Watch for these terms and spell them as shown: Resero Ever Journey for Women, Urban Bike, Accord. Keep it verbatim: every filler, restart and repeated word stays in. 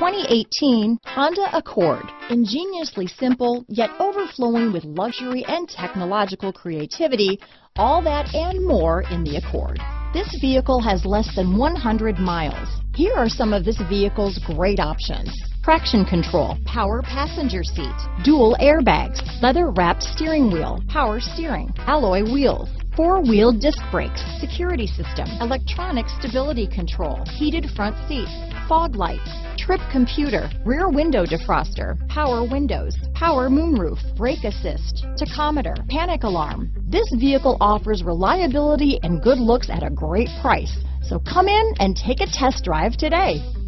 twenty eighteen Honda Accord. Ingeniously simple, yet overflowing with luxury and technological creativity, all that and more in the Accord. This vehicle has less than one hundred miles. Here are some of this vehicle's great options: traction control, power passenger seat, dual airbags, leather-wrapped steering wheel, power steering, alloy wheels, four-wheel disc brakes, security system, electronic stability control, heated front seats, fog lights, trip computer, rear window defroster, power windows, power moonroof, brake assist, tachometer, panic alarm. This vehicle offers reliability and good looks at a great price. So come in and take a test drive today.